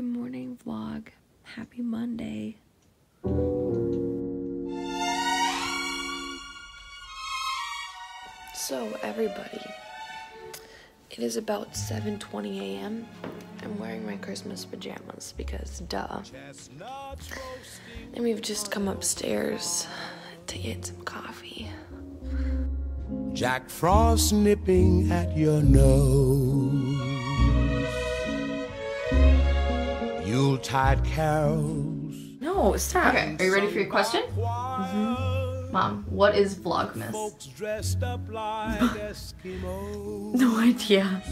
Good morning vlog. Happy Monday. So everybody, it is about 7:20 a.m. I'm wearing my Christmas pajamas because duh. And we've just come upstairs to get some coffee. Jack Frost nipping at your nose. Yuletide carols. No, stop. Okay, are you ready for your question? Mm-hmm. Mom, what is Vlogmas? No idea.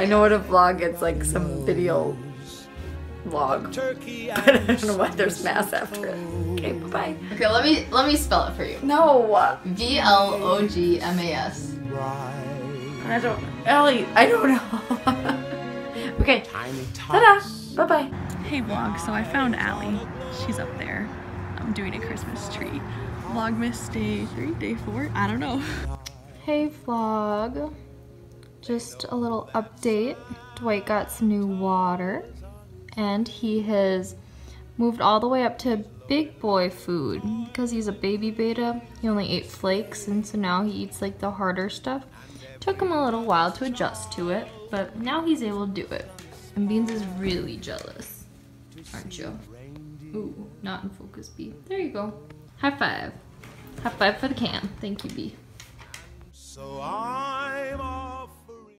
I know what a vlog is, like some video vlog. But I don't know why there's mass after it. Okay, bye-bye. Okay, let me spell it for you. No. VLOGMAS. I don't know. Okay, ta-da! Bye-bye. Hey vlog, so I found Allie. She's up there. I'm doing a Christmas tree. Vlogmas day 3, day 4, I don't know. Hey vlog, just a little update. Dwight got some new water and he has moved all the way up to big boy food. Because he's a baby beta, he only ate flakes, and so now he eats like the harder stuff. Took him a little while to adjust to it, but now he's able to do it. And Beans is really jealous, aren't you? Ooh, not in focus, B. There you go. High five. High five for the cam. Thank you, B. So I'm